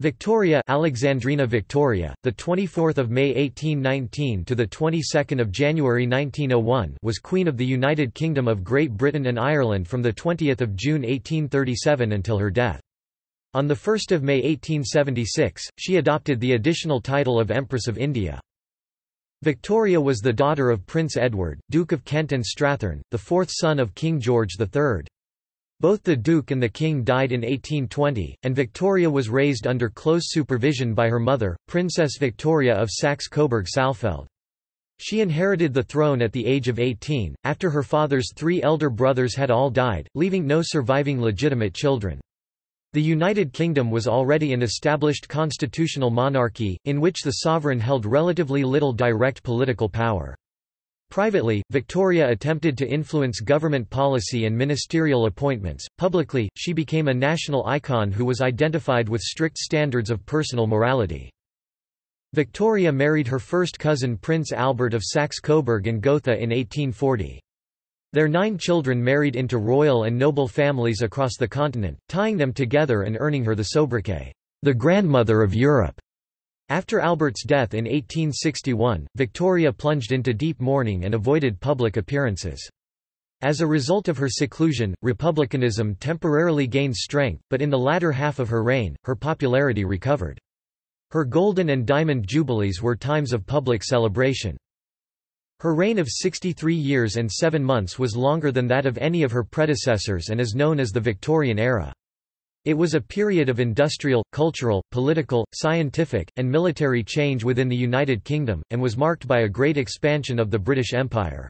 Victoria, Alexandrina Victoria, the 24th of May 1819 to the 22nd of January 1901, was Queen of the United Kingdom of Great Britain and Ireland from the 20th of June 1837 until her death. On the 1st of May 1876, she adopted the additional title of Empress of India. Victoria was the daughter of Prince Edward, Duke of Kent and Strathearn, the fourth son of King George III. Both the Duke and the King died in 1820, and Victoria was raised under close supervision by her mother, Princess Victoria of Saxe-Coburg-Saalfeld. She inherited the throne at the age of 18, after her father's three elder brothers had all died, leaving no surviving legitimate children. The United Kingdom was already an established constitutional monarchy, in which the sovereign held relatively little direct political power. Privately, Victoria attempted to influence government policy and ministerial appointments. Publicly, she became a national icon who was identified with strict standards of personal morality. Victoria married her first cousin Prince Albert of Saxe-Coburg and Gotha in 1840. Their 9 children married into royal and noble families across the continent, tying them together and earning her the sobriquet, the grandmother of Europe. After Albert's death in 1861, Victoria plunged into deep mourning and avoided public appearances. As a result of her seclusion, republicanism temporarily gained strength, but in the latter half of her reign, her popularity recovered. Her golden and diamond jubilees were times of public celebration. Her reign of 63 years and 7 months was longer than that of any of her predecessors and is known as the Victorian era. It was a period of industrial, cultural, political, scientific, and military change within the United Kingdom, and was marked by a great expansion of the British Empire.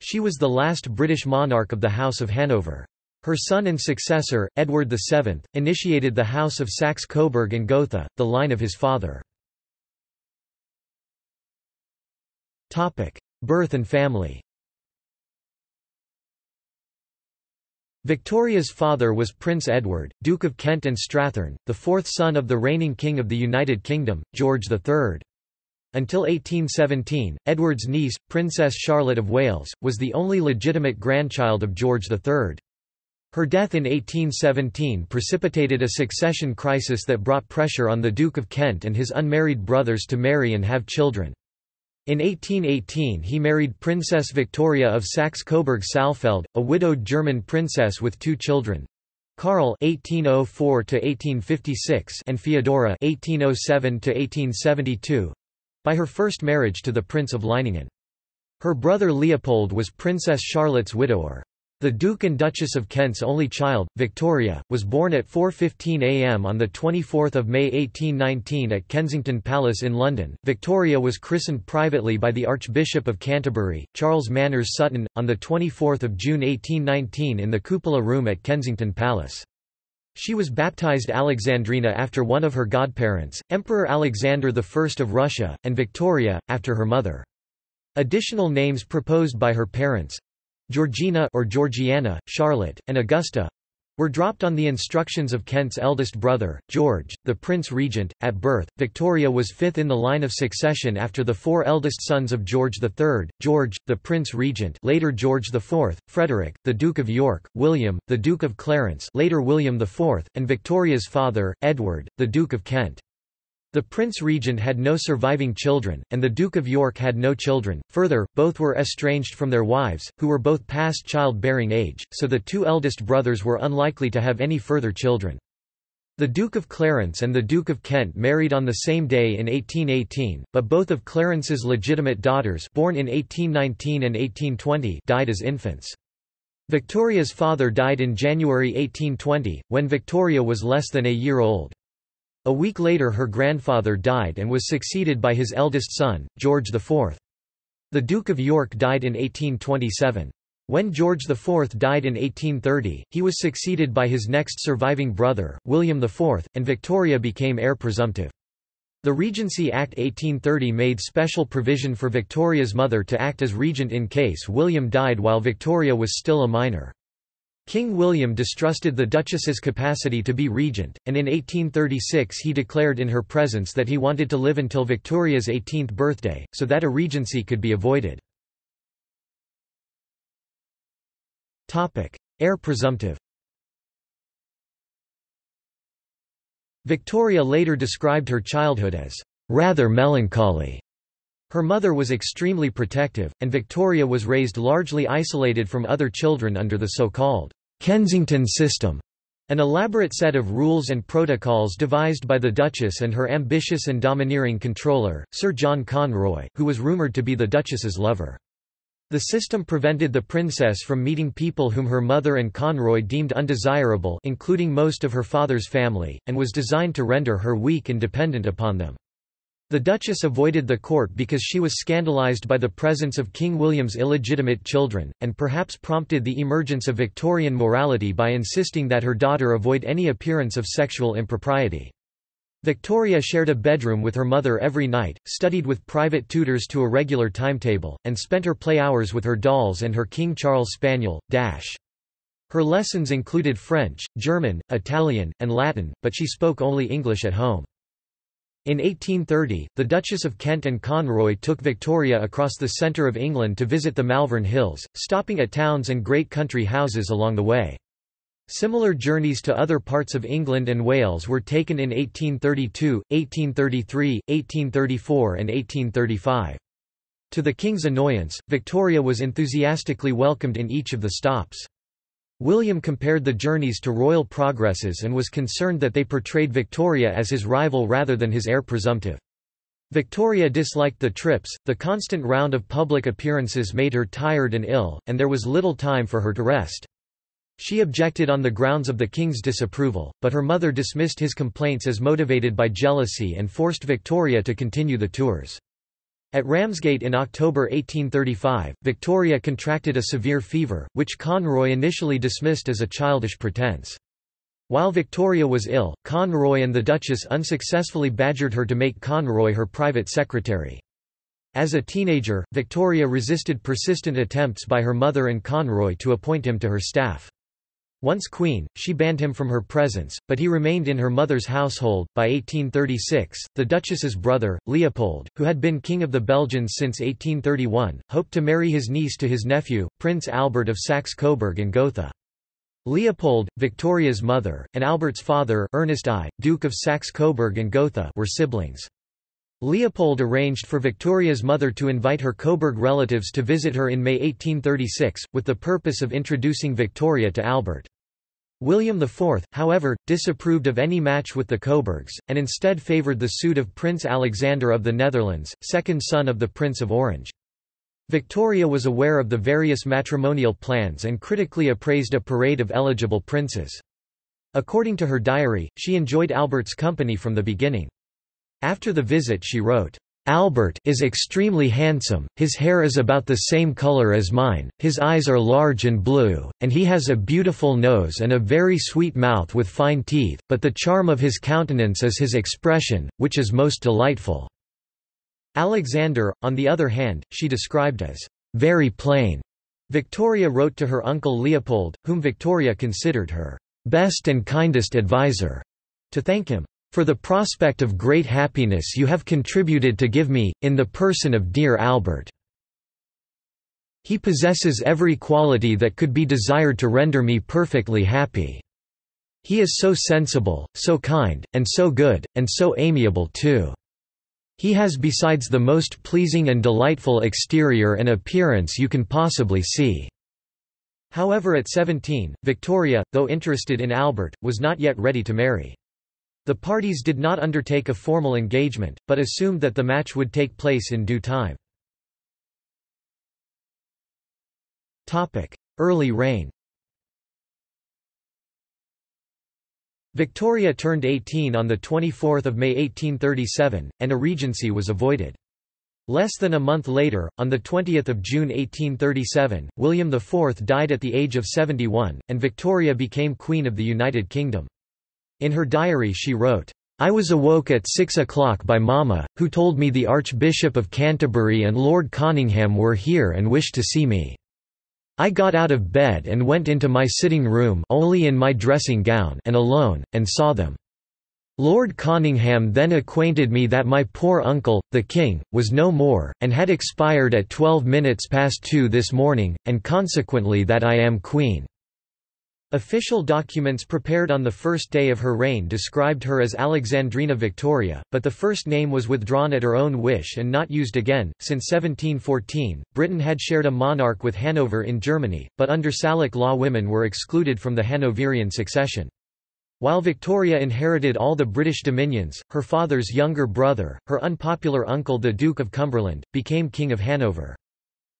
She was the last British monarch of the House of Hanover. Her son and successor, Edward VII, initiated the House of Saxe-Coburg and Gotha, the line of his father. Birth and family. Victoria's father was Prince Edward, Duke of Kent and Strathearn, the fourth son of the reigning King of the United Kingdom, George III. Until 1817, Edward's niece, Princess Charlotte of Wales, was the only legitimate grandchild of George III. Her death in 1817 precipitated a succession crisis that brought pressure on the Duke of Kent and his unmarried brothers to marry and have children. In 1818 he married Princess Victoria of Saxe-Coburg-Saalfeld, a widowed German princess with 2 children, Karl (1804–1856) and Feodora (1807–1872), by her first marriage to the Prince of Leiningen. Her brother Leopold was Princess Charlotte's widower. The Duke and Duchess of Kent's only child, Victoria, was born at 4:15 a.m. on the 24th of May 1819 at Kensington Palace in London. Victoria was christened privately by the Archbishop of Canterbury, Charles Manners Sutton, on the 24th of June 1819 in the cupola room at Kensington Palace. She was baptized Alexandrina after one of her godparents, Emperor Alexander I of Russia, and Victoria after her mother. Additional names proposed by her parents, Georgina or Georgiana, Charlotte, and Augusta, were dropped on the instructions of Kent's eldest brother, George, the Prince Regent. At birth, Victoria was 5th in the line of succession after the 4 eldest sons of George III, George, the Prince Regent, later George IV, Frederick, the Duke of York, William, the Duke of Clarence, later William IV, and Victoria's father, Edward, the Duke of Kent. The Prince Regent had no surviving children, and the Duke of York had no children. Further, both were estranged from their wives, who were both past child-bearing age, so the 2 eldest brothers were unlikely to have any further children. The Duke of Clarence and the Duke of Kent married on the same day in 1818, but both of Clarence's legitimate daughters, born in 1819 and 1820, died as infants. Victoria's father died in January 1820, when Victoria was less than a year old. A week later her grandfather died and was succeeded by his eldest son, George IV. The Duke of York died in 1827. When George IV died in 1830, he was succeeded by his next surviving brother, William IV, and Victoria became heir presumptive. The Regency Act 1830 made special provision for Victoria's mother to act as regent in case William died while Victoria was still a minor. King William distrusted the Duchess's capacity to be regent, and in 1836 he declared in her presence that he wanted to live until Victoria's 18th birthday, so that a regency could be avoided. Heir presumptive. Victoria later described her childhood as rather melancholy. Her mother was extremely protective, and Victoria was raised largely isolated from other children under the so-called Kensington system, an elaborate set of rules and protocols devised by the Duchess and her ambitious and domineering controller, Sir John Conroy, who was rumoured to be the Duchess's lover. The system prevented the princess from meeting people whom her mother and Conroy deemed undesirable, including most of her father's family, and was designed to render her weak and dependent upon them. The Duchess avoided the court because she was scandalized by the presence of King William's illegitimate children, and perhaps prompted the emergence of Victorian morality by insisting that her daughter avoid any appearance of sexual impropriety. Victoria shared a bedroom with her mother every night, studied with private tutors to a regular timetable, and spent her play hours with her dolls and her King Charles Spaniel, Dash. Her lessons included French, German, Italian, and Latin, but she spoke only English at home. In 1830, the Duchess of Kent and Conroy took Victoria across the centre of England to visit the Malvern Hills, stopping at towns and great country houses along the way. Similar journeys to other parts of England and Wales were taken in 1832, 1833, 1834 and 1835. To the King's annoyance, Victoria was enthusiastically welcomed in each of the stops. William compared the journeys to royal progresses and was concerned that they portrayed Victoria as his rival rather than his heir presumptive. Victoria disliked the trips, the constant round of public appearances made her tired and ill, and there was little time for her to rest. She objected on the grounds of the King's disapproval, but her mother dismissed his complaints as motivated by jealousy and forced Victoria to continue the tours. At Ramsgate in October 1835, Victoria contracted a severe fever, which Conroy initially dismissed as a childish pretense. While Victoria was ill, Conroy and the Duchess unsuccessfully badgered her to make Conroy her private secretary. As a teenager, Victoria resisted persistent attempts by her mother and Conroy to appoint him to her staff. Once queen, she banned him from her presence, but he remained in her mother's household. By 1836, the Duchess's brother, Leopold, who had been King of the Belgians since 1831, hoped to marry his niece to his nephew, Prince Albert of Saxe-Coburg and Gotha. Leopold, Victoria's mother, and Albert's father, Ernest I, Duke of Saxe-Coburg and Gotha, were siblings. Leopold arranged for Victoria's mother to invite her Coburg relatives to visit her in May 1836, with the purpose of introducing Victoria to Albert. William IV, however, disapproved of any match with the Coburgs, and instead favoured the suit of Prince Alexander of the Netherlands, second son of the Prince of Orange. Victoria was aware of the various matrimonial plans and critically appraised a parade of eligible princes. According to her diary, she enjoyed Albert's company from the beginning. After the visit she wrote, "Albert is extremely handsome, his hair is about the same color as mine, his eyes are large and blue, and he has a beautiful nose and a very sweet mouth with fine teeth, but the charm of his countenance is his expression, which is most delightful." Alexander, on the other hand, she described as "very plain." Victoria wrote to her uncle Leopold, whom Victoria considered her "best and kindest adviser," to thank him "for the prospect of great happiness you have contributed to give me, in the person of dear Albert. He possesses every quality that could be desired to render me perfectly happy. He is so sensible, so kind, and so good, and so amiable too. He has besides the most pleasing and delightful exterior and appearance you can possibly see." However, at 17, Victoria, though interested in Albert, was not yet ready to marry. The parties did not undertake a formal engagement, but assumed that the match would take place in due time. Early reign. Victoria turned 18 on 24 May 1837, and a regency was avoided. Less than a month later, on 20 June 1837, William IV died at the age of 71, and Victoria became Queen of the United Kingdom. In her diary she wrote, "I was awoke at 6 o'clock by Mama, who told me the Archbishop of Canterbury and Lord Conyngham were here and wished to see me. I got out of bed and went into my sitting room only in my dressing gown and alone, and saw them. Lord Conyngham then acquainted me that my poor uncle, the King, was no more, and had expired at 12 minutes past 2 this morning, and consequently that I am Queen. Official documents prepared on the first day of her reign described her as Alexandrina Victoria, but the first name was withdrawn at her own wish and not used again. Since 1714, Britain had shared a monarch with Hanover in Germany, but under Salic law women were excluded from the Hanoverian succession. While Victoria inherited all the British dominions, her father's younger brother, her unpopular uncle the Duke of Cumberland, became King of Hanover.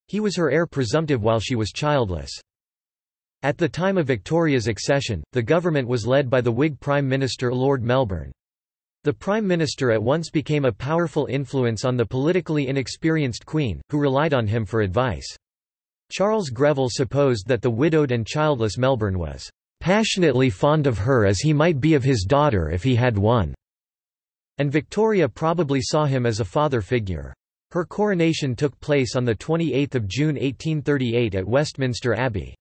He was her heir presumptive while she was childless. At the time of Victoria's accession, the government was led by the Whig Prime Minister Lord Melbourne. The Prime Minister at once became a powerful influence on the politically inexperienced Queen, who relied on him for advice. Charles Greville supposed that the widowed and childless Melbourne was passionately fond of her as he might be of his daughter if he had one, and Victoria probably saw him as a father figure. Her coronation took place on 28 June 1838 at Westminster Abbey.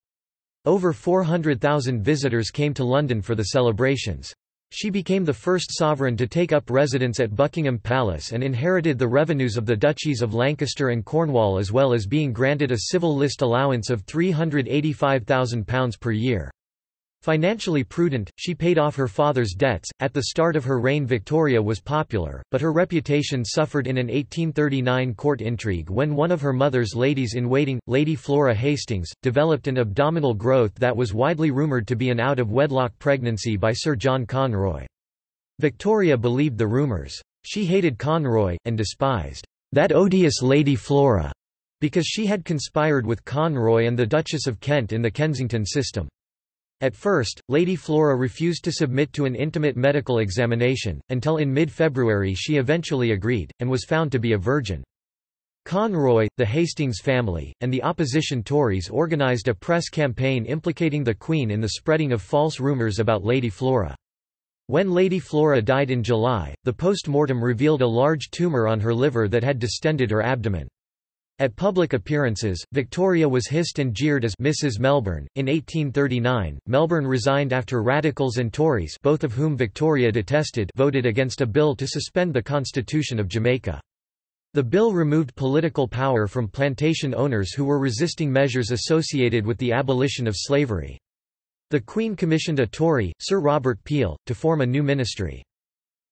Over 400,000 visitors came to London for the celebrations. She became the first sovereign to take up residence at Buckingham Palace and inherited the revenues of the duchies of Lancaster and Cornwall, as well as being granted a civil list allowance of £385,000 per year. Financially prudent, she paid off her father's debts. At the start of her reign, Victoria was popular, but her reputation suffered in an 1839 court intrigue when one of her mother's ladies-in-waiting, Lady Flora Hastings, developed an abdominal growth that was widely rumored to be an out-of-wedlock pregnancy by Sir John Conroy. Victoria believed the rumors. She hated Conroy, and despised that odious Lady Flora, because she had conspired with Conroy and the Duchess of Kent in the Kensington system. At first, Lady Flora refused to submit to an intimate medical examination, until in mid-February she eventually agreed, and was found to be a virgin. Conroy, the Hastings family, and the opposition Tories organised a press campaign implicating the Queen in the spreading of false rumours about Lady Flora. When Lady Flora died in July, the post-mortem revealed a large tumour on her liver that had distended her abdomen. At public appearances, Victoria was hissed and jeered as Mrs. Melbourne. In 1839, Melbourne resigned after Radicals and Tories, both of whom Victoria detested, voted against a bill to suspend the Constitution of Jamaica. The bill removed political power from plantation owners who were resisting measures associated with the abolition of slavery. The Queen commissioned a Tory, Sir Robert Peel, to form a new ministry.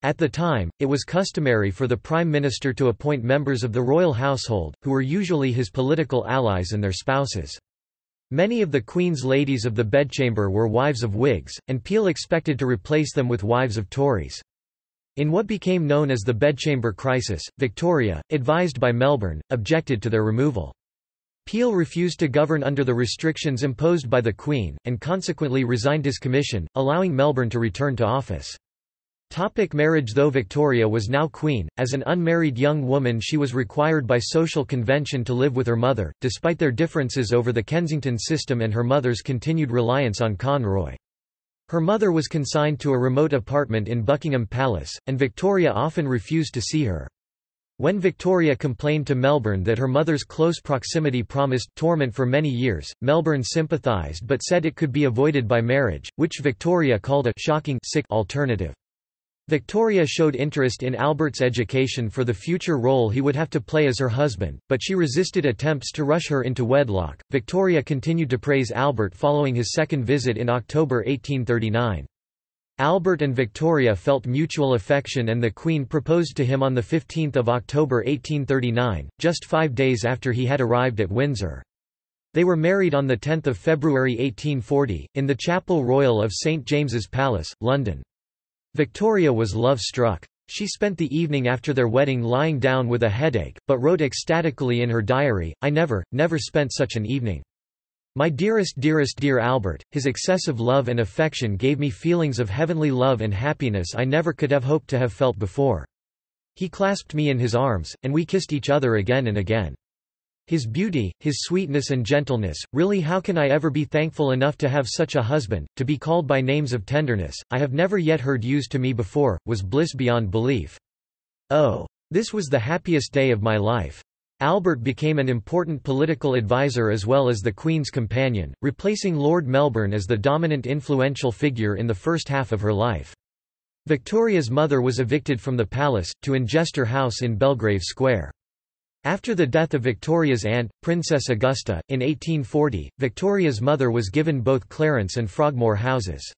At the time, it was customary for the Prime Minister to appoint members of the royal household, who were usually his political allies and their spouses. Many of the Queen's ladies of the bedchamber were wives of Whigs, and Peel expected to replace them with wives of Tories. In what became known as the bedchamber crisis, Victoria, advised by Melbourne, objected to their removal. Peel refused to govern under the restrictions imposed by the Queen, and consequently resigned his commission, allowing Melbourne to return to office. Topic marriage. Though Victoria was now queen, as an unmarried young woman she was required by social convention to live with her mother, despite their differences over the Kensington system and her mother's continued reliance on Conroy. Her mother was consigned to a remote apartment in Buckingham Palace, and Victoria often refused to see her. When Victoria complained to Melbourne that her mother's close proximity promised torment for many years, Melbourne sympathised but said it could be avoided by marriage, which Victoria called a shocking sick alternative. Victoria showed interest in Albert's education for the future role he would have to play as her husband, but she resisted attempts to rush her into wedlock. Victoria continued to praise Albert following his second visit in October 1839. Albert and Victoria felt mutual affection and the Queen proposed to him on 15 October 1839, just 5 days after he had arrived at Windsor. They were married on 10 February 1840, in the Chapel Royal of St James's Palace, London. Victoria was love-struck. She spent the evening after their wedding lying down with a headache, but wrote ecstatically in her diary, "I never, never spent such an evening. My dearest, dearest, dear Albert, his excessive love and affection gave me feelings of heavenly love and happiness I never could have hoped to have felt before. He clasped me in his arms, and we kissed each other again and again. His beauty, his sweetness and gentleness, really how can I ever be thankful enough to have such a husband, to be called by names of tenderness, I have never yet heard used to me before, was bliss beyond belief. Oh! This was the happiest day of my life." Albert became an important political advisor as well as the Queen's companion, replacing Lord Melbourne as the dominant influential figure in the first half of her life. Victoria's mother was evicted from the palace, to Inchester House in Belgrave Square. After the death of Victoria's aunt, Princess Augusta, in 1840, Victoria's mother was given both Clarence and Frogmore houses.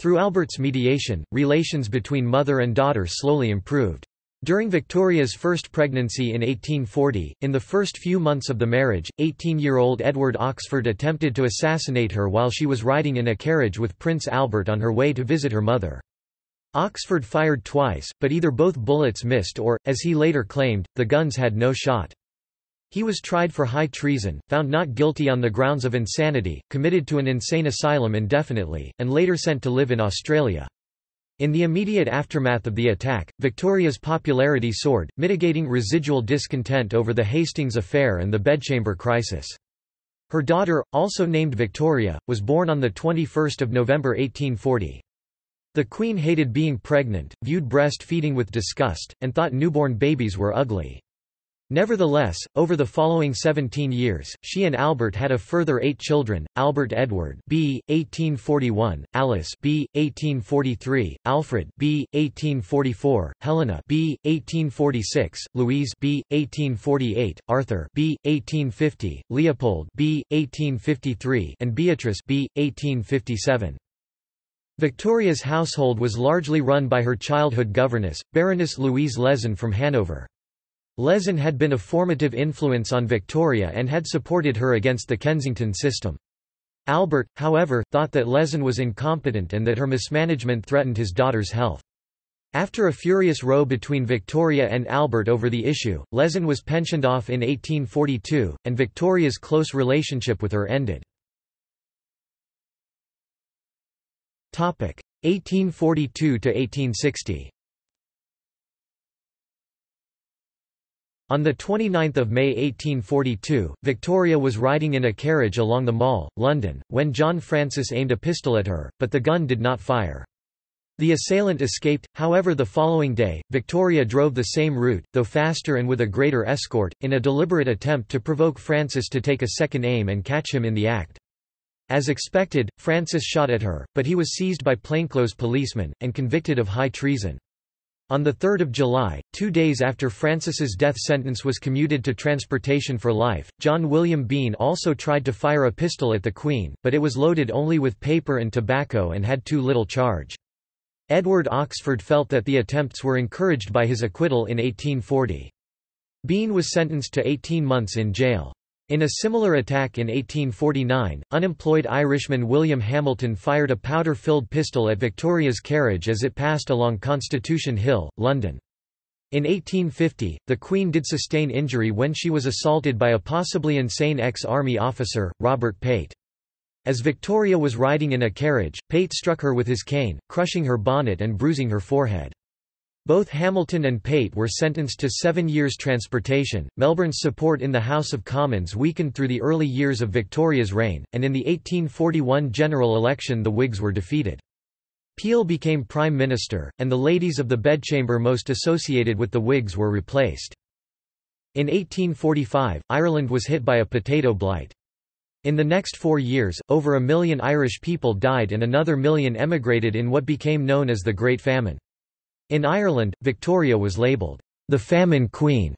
Through Albert's mediation, relations between mother and daughter slowly improved. During Victoria's first pregnancy in 1840, in the first few months of the marriage, 18-year-old Edward Oxford attempted to assassinate her while she was riding in a carriage with Prince Albert on her way to visit her mother. Oxford fired twice, but either both bullets missed or, as he later claimed, the guns had no shot. He was tried for high treason, found not guilty on the grounds of insanity, committed to an insane asylum indefinitely, and later sent to live in Australia. In the immediate aftermath of the attack, Victoria's popularity soared, mitigating residual discontent over the Hastings affair and the bedchamber crisis. Her daughter, also named Victoria, was born on 21 November 1840. The Queen hated being pregnant, viewed breastfeeding with disgust, and thought newborn babies were ugly. Nevertheless, over the following 17 years, she and Albert had a further 8 children: Albert Edward b. 1841, Alice b. 1843, Alfred b. 1844, Helena b. 1846, Louise b. 1848, Arthur b. 1850, Leopold b. 1853, and Beatrice b. 1857. Victoria's household was largely run by her childhood governess, Baroness Louise Lehzen from Hanover. Lehzen had been a formative influence on Victoria and had supported her against the Kensington system. Albert, however, thought that Lehzen was incompetent and that her mismanagement threatened his daughter's health. After a furious row between Victoria and Albert over the issue, Lehzen was pensioned off in 1842, and Victoria's close relationship with her ended. 1842–1860. On 29 May 1842, Victoria was riding in a carriage along the Mall, London, when John Francis aimed a pistol at her, but the gun did not fire. The assailant escaped. However, the following day, Victoria drove the same route, though faster and with a greater escort, in a deliberate attempt to provoke Francis to take a second aim and catch him in the act. As expected, Francis shot at her, but he was seized by plainclothes policemen, and convicted of high treason. On 3 July, 2 days after Francis's death sentence was commuted to transportation for life, John William Bean also tried to fire a pistol at the Queen, but it was loaded only with paper and tobacco and had too little charge. Edward Oxford felt that the attempts were encouraged by his acquittal in 1840. Bean was sentenced to 18 months in jail. In a similar attack in 1849, unemployed Irishman William Hamilton fired a powder-filled pistol at Victoria's carriage as it passed along Constitution Hill, London. In 1850, the Queen did sustain injury when she was assaulted by a possibly insane ex-army officer, Robert Pate. As Victoria was riding in a carriage, Pate struck her with his cane, crushing her bonnet and bruising her forehead. Both Hamilton and Pate were sentenced to 7 years' transportation. Melbourne's support in the House of Commons weakened through the early years of Victoria's reign, and in the 1841 general election the Whigs were defeated. Peel became Prime Minister, and the ladies of the bedchamber most associated with the Whigs were replaced. In 1845, Ireland was hit by a potato blight. In the next 4 years, over 1 million Irish people died and another 1 million emigrated in what became known as the Great Famine. In Ireland, Victoria was labelled the Famine Queen.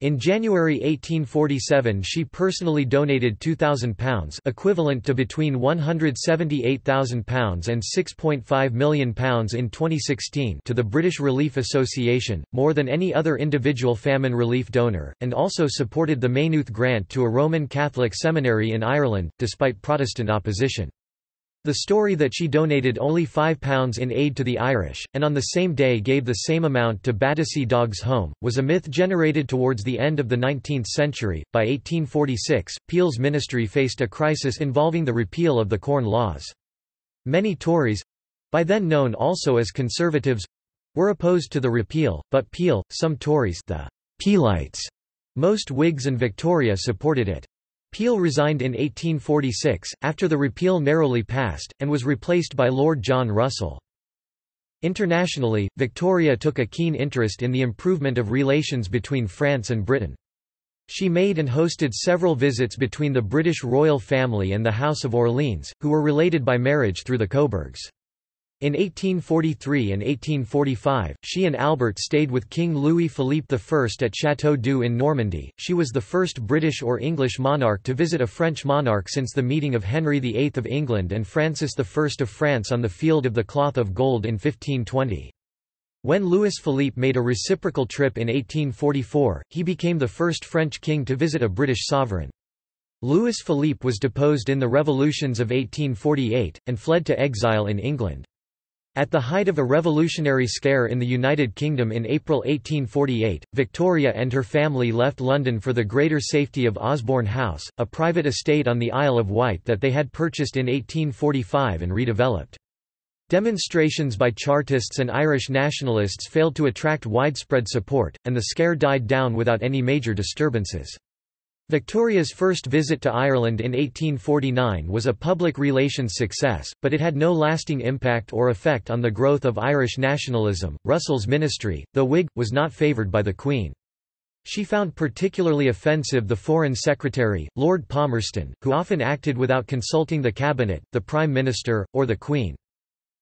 In January 1847 she personally donated £2,000 equivalent to between £178,000 and £6.5 million in 2016 to the British Relief Association, more than any other individual famine relief donor, and also supported the Maynooth grant to a Roman Catholic seminary in Ireland, despite Protestant opposition. The story that she donated only £5 in aid to the Irish, and on the same day gave the same amount to Battersea Dogs Home, was a myth generated towards the end of the 19th century. By 1846, Peel's ministry faced a crisis involving the repeal of the Corn Laws. Many Tories—by then known also as Conservatives—were opposed to the repeal, but Peel, some Tories, the Peelites, most Whigs and Victoria supported it. Peel resigned in 1846, after the repeal narrowly passed, and was replaced by Lord John Russell. Internationally, Victoria took a keen interest in the improvement of relations between France and Britain. She made and hosted several visits between the British royal family and the House of Orleans, who were related by marriage through the Coburgs. In 1843 and 1845, she and Albert stayed with King Louis-Philippe I at Chateau d'Eu in Normandy. She was the first British or English monarch to visit a French monarch since the meeting of Henry VIII of England and Francis I of France on the Field of the Cloth of Gold in 1520. When Louis-Philippe made a reciprocal trip in 1844, he became the first French king to visit a British sovereign. Louis-Philippe was deposed in the revolutions of 1848, and fled to exile in England. At the height of a revolutionary scare in the United Kingdom in April 1848, Victoria and her family left London for the greater safety of Osborne House, a private estate on the Isle of Wight that they had purchased in 1845 and redeveloped. Demonstrations by Chartists and Irish nationalists failed to attract widespread support, and the scare died down without any major disturbances. Victoria's first visit to Ireland in 1849 was a public relations success, but it had no lasting impact or effect on the growth of Irish nationalism. Russell's ministry, though Whig, was not favoured by the Queen. She found particularly offensive the Foreign Secretary, Lord Palmerston, who often acted without consulting the Cabinet, the Prime Minister, or the Queen.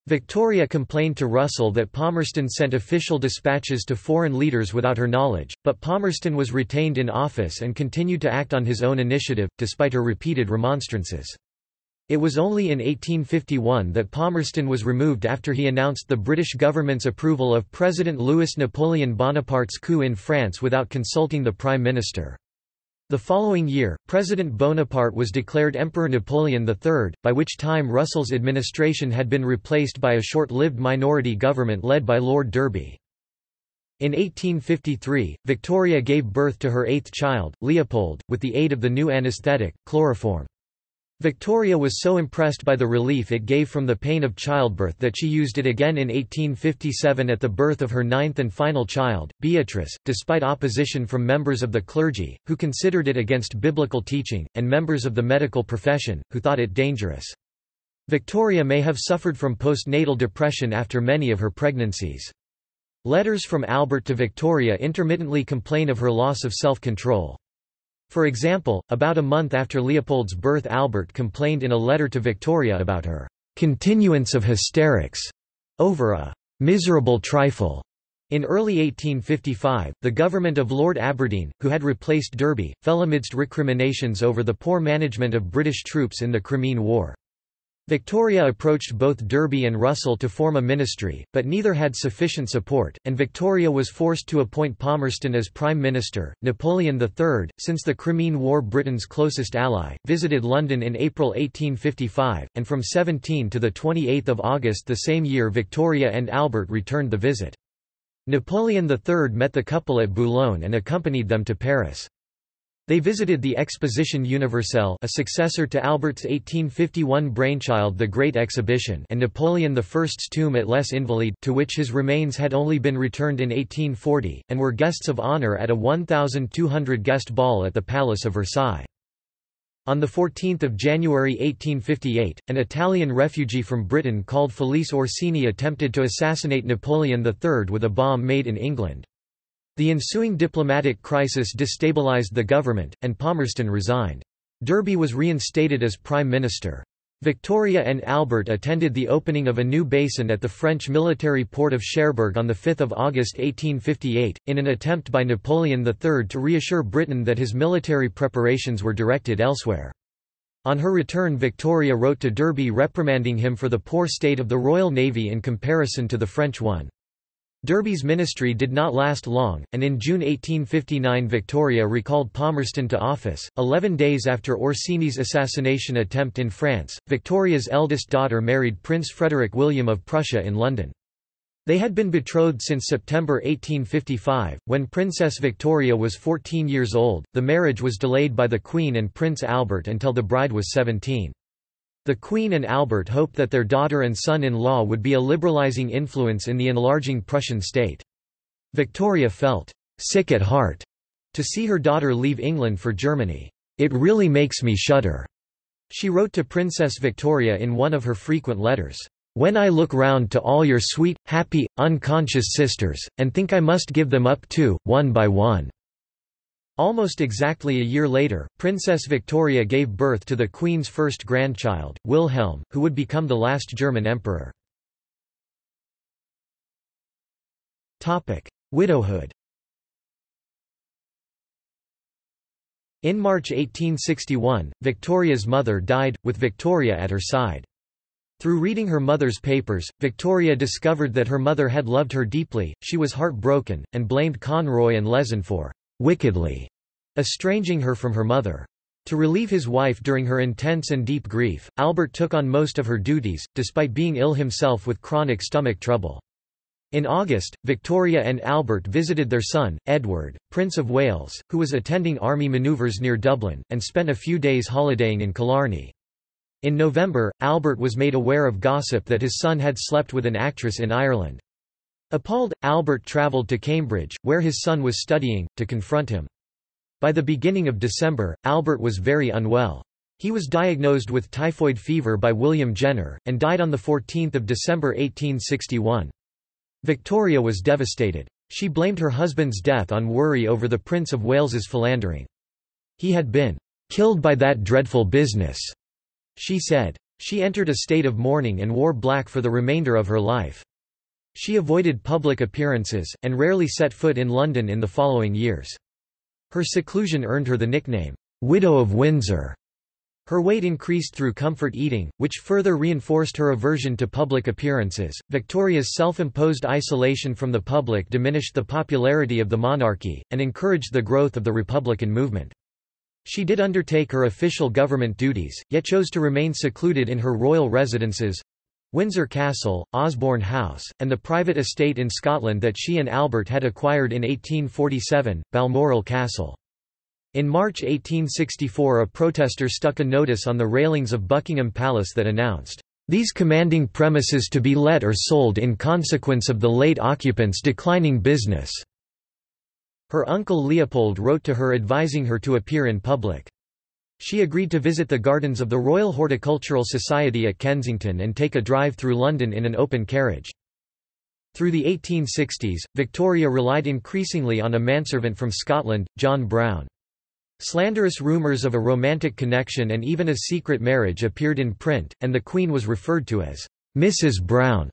Victoria complained to Russell that Palmerston sent official dispatches to foreign leaders without her knowledge, but Palmerston was retained in office and continued to act on his own initiative, despite her repeated remonstrances. It was only in 1851 that Palmerston was removed after he announced the British government's approval of President Louis Napoleon Bonaparte's coup in France without consulting the Prime Minister. The following year, President Bonaparte was declared Emperor Napoleon III, by which time Russell's administration had been replaced by a short-lived minority government led by Lord Derby. In 1853, Victoria gave birth to her eighth child, Leopold, with the aid of the new anesthetic, chloroform. Victoria was so impressed by the relief it gave from the pain of childbirth that she used it again in 1857 at the birth of her ninth and final child, Beatrice, despite opposition from members of the clergy, who considered it against biblical teaching, and members of the medical profession, who thought it dangerous. Victoria may have suffered from postnatal depression after many of her pregnancies. Letters from Albert to Victoria intermittently complain of her loss of self-control. For example, about a month after Leopold's birth, Albert complained in a letter to Victoria about her continuance of hysterics over a miserable trifle. In early 1855, the government of Lord Aberdeen, who had replaced Derby, fell amidst recriminations over the poor management of British troops in the Crimean War. Victoria approached both Derby and Russell to form a ministry, but neither had sufficient support, and Victoria was forced to appoint Palmerston as Prime Minister. Napoleon III, since the Crimean War Britain's closest ally, visited London in April 1855, and from 17 to 28 August the same year Victoria and Albert returned the visit. Napoleon III met the couple at Boulogne and accompanied them to Paris. They visited the Exposition Universelle, a successor to Albert's 1851 brainchild the Great Exhibition, and Napoleon I's tomb at Les Invalides, to which his remains had only been returned in 1840, and were guests of honour at a 1,200-guest ball at the Palace of Versailles. On 14 January 1858, an Italian refugee from Britain called Felice Orsini attempted to assassinate Napoleon III with a bomb made in England. The ensuing diplomatic crisis destabilized the government, and Palmerston resigned. Derby was reinstated as Prime Minister. Victoria and Albert attended the opening of a new basin at the French military port of Cherbourg on 5 August 1858, in an attempt by Napoleon III to reassure Britain that his military preparations were directed elsewhere. On her return, Victoria wrote to Derby reprimanding him for the poor state of the Royal Navy in comparison to the French one. Derby's ministry did not last long, and in June 1859 Victoria recalled Palmerston to office. 11 days after Orsini's assassination attempt in France, Victoria's eldest daughter married Prince Frederick William of Prussia in London. They had been betrothed since September 1855, when Princess Victoria was 14 years old. The marriage was delayed by the Queen and Prince Albert until the bride was 17. The Queen and Albert hoped that their daughter and son-in-law would be a liberalizing influence in the enlarging Prussian state. Victoria felt sick at heart to see her daughter leave England for Germany. "It really makes me shudder," she wrote to Princess Victoria in one of her frequent letters. "When I look round to all your sweet, happy, unconscious sisters, and think I must give them up too, one by one." Almost exactly a year later, Princess Victoria gave birth to the Queen's first grandchild, Wilhelm, who would become the last German emperor. Widowhood. In March 1861, Victoria's mother died, with Victoria at her side. Through reading her mother's papers, Victoria discovered that her mother had loved her deeply. She was heartbroken, and blamed Conroy and Lehzen for wickedly estranging her from her mother. To relieve his wife during her intense and deep grief, Albert took on most of her duties, despite being ill himself with chronic stomach trouble. In August, Victoria and Albert visited their son, Edward, Prince of Wales, who was attending army manoeuvres near Dublin, and spent a few days holidaying in Killarney. In November, Albert was made aware of gossip that his son had slept with an actress in Ireland. Appalled, Albert travelled to Cambridge, where his son was studying, to confront him. By the beginning of December, Albert was very unwell. He was diagnosed with typhoid fever by William Jenner, and died on 14 December 1861. Victoria was devastated. She blamed her husband's death on worry over the Prince of Wales's philandering. He had been killed by that dreadful business, she said. She entered a state of mourning and wore black for the remainder of her life. She avoided public appearances, and rarely set foot in London in the following years. Her seclusion earned her the nickname, Widow of Windsor. Her weight increased through comfort eating, which further reinforced her aversion to public appearances. Victoria's self-imposed isolation from the public diminished the popularity of the monarchy, and encouraged the growth of the Republican movement. She did undertake her official government duties, yet chose to remain secluded in her royal residences—Windsor Castle, Osborne House, and the private estate in Scotland that she and Albert had acquired in 1847, Balmoral Castle. In March 1864, a protester stuck a notice on the railings of Buckingham Palace that announced, "These commanding premises to be let or sold in consequence of the late occupants' declining business." Her uncle Leopold wrote to her advising her to appear in public. She agreed to visit the gardens of the Royal Horticultural Society at Kensington and take a drive through London in an open carriage. Through the 1860s, Victoria relied increasingly on a manservant from Scotland, John Brown. Slanderous rumours of a romantic connection and even a secret marriage appeared in print, and the Queen was referred to as Mrs. Brown.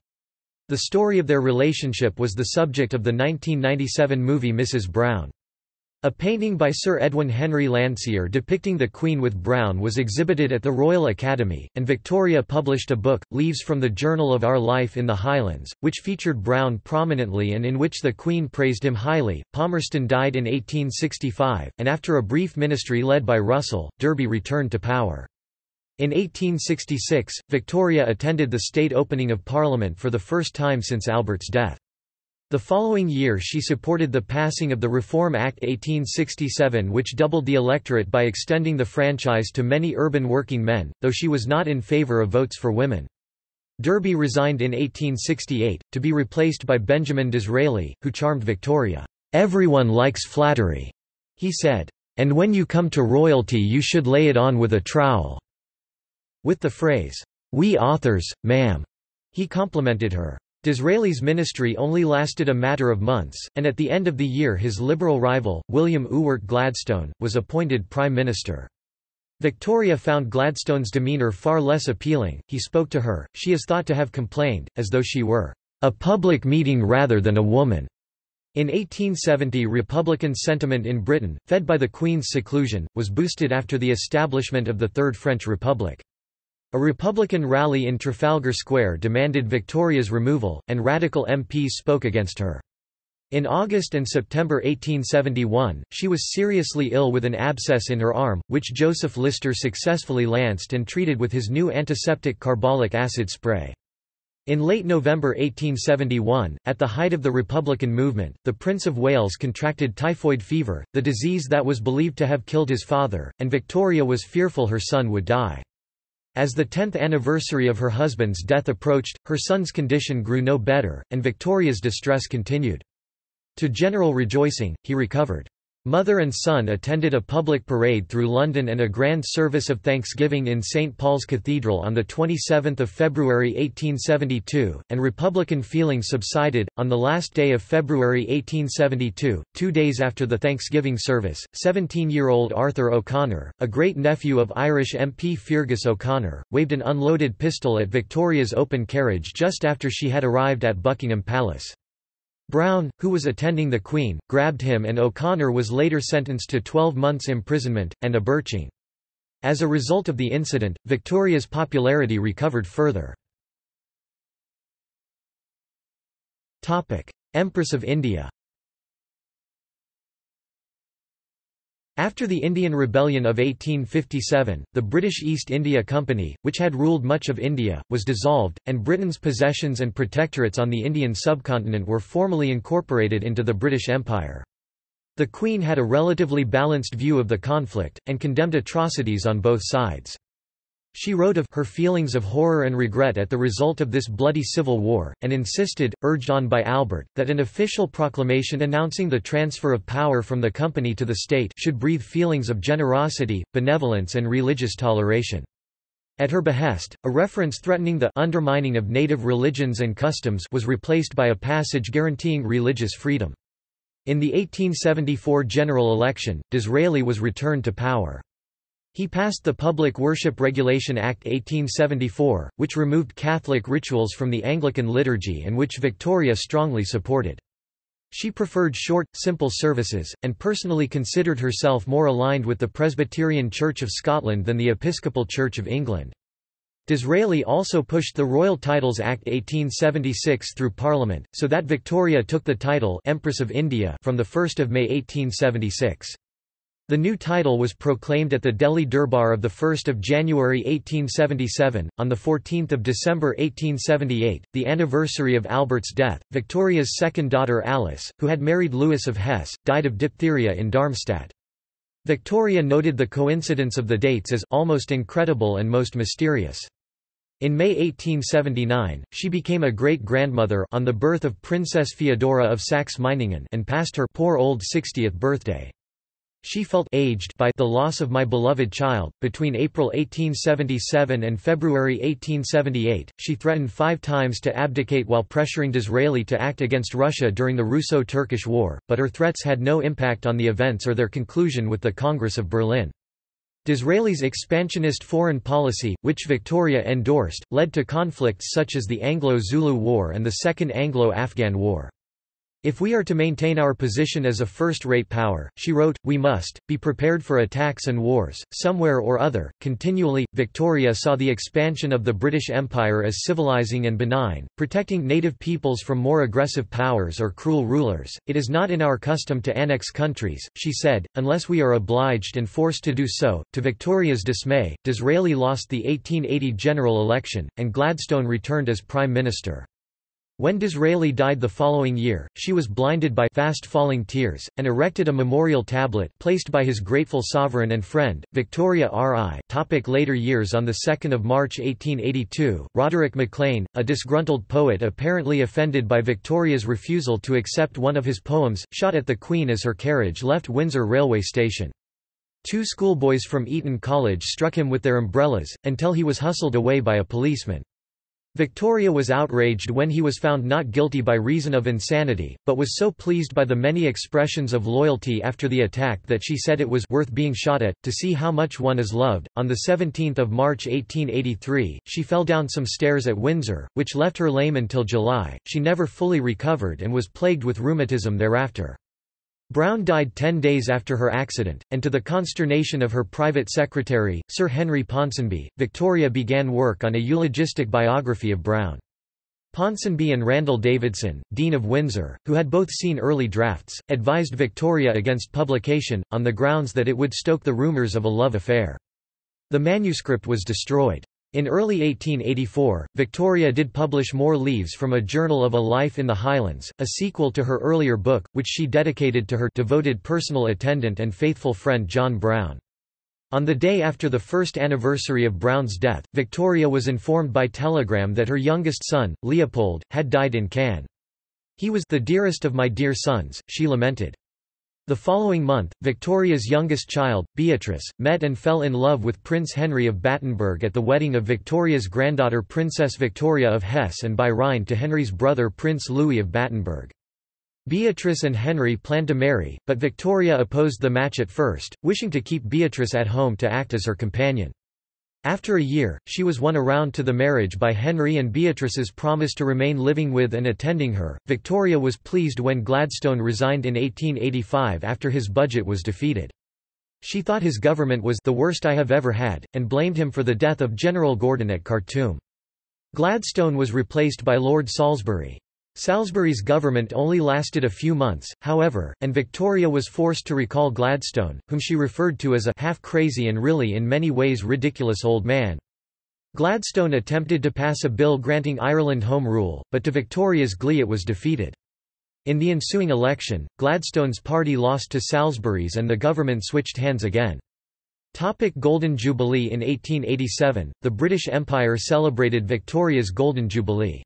The story of their relationship was the subject of the 1997 movie Mrs. Brown. A painting by Sir Edwin Henry Landseer depicting the Queen with Brown was exhibited at the Royal Academy, and Victoria published a book, Leaves from the Journal of Our Life in the Highlands, which featured Brown prominently and in which the Queen praised him highly. Palmerston died in 1865, and after a brief ministry led by Russell, Derby returned to power. In 1866, Victoria attended the state opening of Parliament for the first time since Albert's death. The following year she supported the passing of the Reform Act 1867, which doubled the electorate by extending the franchise to many urban working men, though she was not in favour of votes for women. Derby resigned in 1868, to be replaced by Benjamin Disraeli, who charmed Victoria. "Everyone likes flattery," he said, "and when you come to royalty you should lay it on with a trowel." With the phrase, "We authors, ma'am," he complimented her. Disraeli's ministry only lasted a matter of months, and at the end of the year his Liberal rival, William Ewart Gladstone, was appointed Prime Minister. Victoria found Gladstone's demeanour far less appealing. He spoke to her, she is thought to have complained, as though she were a public meeting rather than a woman. In 1870, Republican sentiment in Britain, fed by the Queen's seclusion, was boosted after the establishment of the Third French Republic. A Republican rally in Trafalgar Square demanded Victoria's removal, and radical MPs spoke against her. In August and September 1871, she was seriously ill with an abscess in her arm, which Joseph Lister successfully lanced and treated with his new antiseptic carbolic acid spray. In late November 1871, at the height of the Republican movement, the Prince of Wales contracted typhoid fever, the disease that was believed to have killed his father, and Victoria was fearful her son would die. As the 10th anniversary of her husband's death approached, her son's condition grew no better, and Victoria's distress continued. To general rejoicing, he recovered. Mother and son attended a public parade through London and a grand service of thanksgiving in St Paul's Cathedral on 27 February 1872, and Republican feelings subsided. On the last day of February 1872, 2 days after the Thanksgiving service, 17-year-old Arthur O'Connor, a great-nephew of Irish MP Feargus O'Connor, waved an unloaded pistol at Victoria's open carriage just after she had arrived at Buckingham Palace. Brown, who was attending the Queen, grabbed him and O'Connor was later sentenced to 12 months imprisonment, and a birching. As a result of the incident, Victoria's popularity recovered further. Empress of India. After the Indian Rebellion of 1857, the British East India Company, which had ruled much of India, was dissolved, and Britain's possessions and protectorates on the Indian subcontinent were formally incorporated into the British Empire. The Queen had a relatively balanced view of the conflict, and condemned atrocities on both sides. She wrote of her feelings of horror and regret at the result of this bloody civil war, and insisted, urged on by Albert, that an official proclamation announcing the transfer of power from the company to the state should breathe feelings of generosity, benevolence and religious toleration. At her behest, a reference threatening the undermining of native religions and customs was replaced by a passage guaranteeing religious freedom. In the 1874 general election, Disraeli was returned to power. He passed the Public Worship Regulation Act 1874, which removed Catholic rituals from the Anglican liturgy and which Victoria strongly supported. She preferred short, simple services, and personally considered herself more aligned with the Presbyterian Church of Scotland than the Episcopal Church of England. Disraeli also pushed the Royal Titles Act 1876 through Parliament, so that Victoria took the title Empress of India from 1 May 1876. The new title was proclaimed at the Delhi Durbar of 1 January 1877. On 14 December 1878, the anniversary of Albert's death, Victoria's second daughter Alice, who had married Louis of Hesse, died of diphtheria in Darmstadt. Victoria noted the coincidence of the dates as almost incredible and most mysterious. In May 1879, she became a great-grandmother on the birth of Princess Feodora of Saxe-Meiningen and passed her poor old 60th birthday. She felt aged by the loss of my beloved child. Between April 1877 and February 1878, she threatened 5 times to abdicate while pressuring Disraeli to act against Russia during the Russo-Turkish War, but her threats had no impact on the events or their conclusion with the Congress of Berlin. Disraeli's expansionist foreign policy, which Victoria endorsed, led to conflicts such as the Anglo-Zulu War and the Second Anglo-Afghan War. If we are to maintain our position as a first-rate power, she wrote, we must be prepared for attacks and wars, somewhere or other, continually. Victoria saw the expansion of the British Empire as civilizing and benign, protecting native peoples from more aggressive powers or cruel rulers. It is not in our custom to annex countries, she said, unless we are obliged and forced to do so. To Victoria's dismay, Disraeli lost the 1880 general election, and Gladstone returned as Prime Minister. When Disraeli died the following year, she was blinded by fast-falling tears, and erected a memorial tablet placed by his grateful sovereign and friend, Victoria R.I. Later years. On 2 March 1882, Roderick MacLean, a disgruntled poet apparently offended by Victoria's refusal to accept one of his poems, shot at the Queen as her carriage left Windsor Railway Station. 2 schoolboys from Eton College struck him with their umbrellas, until he was hustled away by a policeman. Victoria was outraged when he was found not guilty by reason of insanity, but was so pleased by the many expressions of loyalty after the attack that she said it was worth being shot at, to see how much one is loved. On 17 March 1883, she fell down some stairs at Windsor, which left her lame until July. She never fully recovered and was plagued with rheumatism thereafter. Brown died 10 days after her accident, and to the consternation of her private secretary, Sir Henry Ponsonby, Victoria began work on a eulogistic biography of Brown. Ponsonby and Randall Davidson, Dean of Windsor, who had both seen early drafts, advised Victoria against publication, on the grounds that it would stoke the rumours of a love affair. The manuscript was destroyed. In early 1884, Victoria did publish more Leaves from a Journal of a Life in the Highlands, a sequel to her earlier book, which she dedicated to her devoted personal attendant and faithful friend John Brown. On the day after the first anniversary of Brown's death, Victoria was informed by telegram that her youngest son, Leopold, had died in Cannes. He was the dearest of my dear sons, she lamented. The following month, Victoria's youngest child, Beatrice, met and fell in love with Prince Henry of Battenberg at the wedding of Victoria's granddaughter Princess Victoria of Hesse and by Rhine to Henry's brother Prince Louis of Battenberg. Beatrice and Henry planned to marry, but Victoria opposed the match at first, wishing to keep Beatrice at home to act as her companion. After a year, she was won around to the marriage by Henry and Beatrice's promise to remain living with and attending her. Victoria was pleased when Gladstone resigned in 1885 after his budget was defeated. She thought his government was the worst I have ever had, and blamed him for the death of General Gordon at Khartoum. Gladstone was replaced by Lord Salisbury. Salisbury's government only lasted a few months, however, and Victoria was forced to recall Gladstone, whom she referred to as a half-crazy and really in many ways ridiculous old man. Gladstone attempted to pass a bill granting Ireland Home Rule, but to Victoria's glee it was defeated. In the ensuing election, Gladstone's party lost to Salisbury's and the government switched hands again. Golden Jubilee. In 1887, the British Empire celebrated Victoria's Golden Jubilee.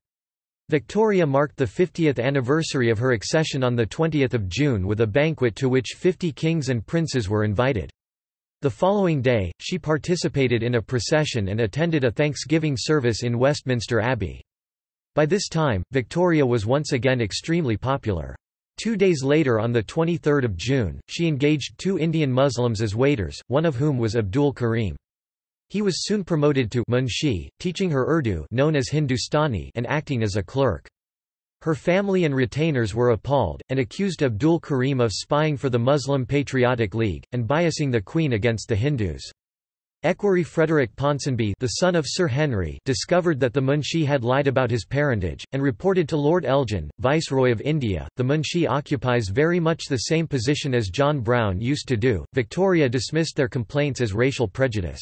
Victoria marked the 50th anniversary of her accession on 20 June with a banquet to which 50 kings and princes were invited. The following day, she participated in a procession and attended a Thanksgiving service in Westminster Abbey. By this time, Victoria was once again extremely popular. 2 days later, on 23 June, she engaged 2 Indian Muslims as waiters, one of whom was Abdul Karim. He was soon promoted to munshi, teaching her Urdu, known as Hindustani, and acting as a clerk. Her family and retainers were appalled, and accused Abdul Karim of spying for the Muslim Patriotic League, and biasing the Queen against the Hindus. Equerry Frederick Ponsonby, the son of Sir Henry, discovered that the munshi had lied about his parentage, and reported to Lord Elgin, Viceroy of India. The munshi occupies very much the same position as John Brown used to do. Victoria dismissed their complaints as racial prejudice.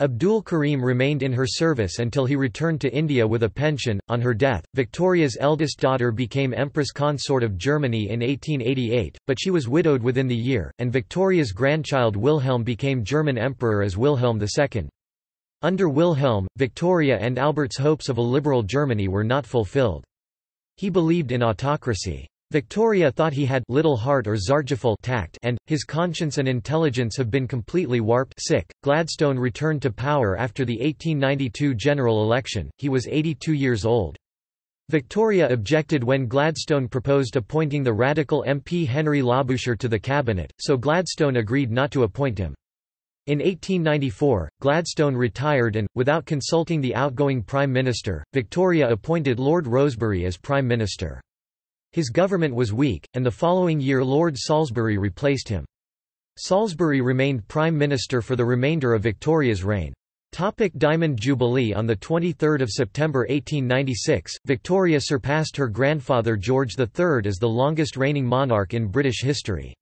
Abdul Karim remained in her service until he returned to India with a pension. On her death, Victoria's eldest daughter became Empress Consort of Germany in 1888, but she was widowed within the year, and Victoria's grandchild Wilhelm became German Emperor as Wilhelm II. Under Wilhelm, Victoria and Albert's hopes of a liberal Germany were not fulfilled. He believed in autocracy. Victoria thought he had little heart or zargifal tact, and his conscience and intelligence have been completely warped. Sick, Gladstone returned to power after the 1892 general election. He was 82 years old. Victoria objected when Gladstone proposed appointing the radical MP Henry Labouchere to the cabinet, so Gladstone agreed not to appoint him. In 1894, Gladstone retired and, without consulting the outgoing Prime Minister, Victoria appointed Lord Rosebery as Prime Minister. His government was weak, and the following year Lord Salisbury replaced him. Salisbury remained Prime Minister for the remainder of Victoria's reign. Diamond Jubilee. On 23 September 1896, Victoria surpassed her grandfather George III as the longest reigning monarch in British history.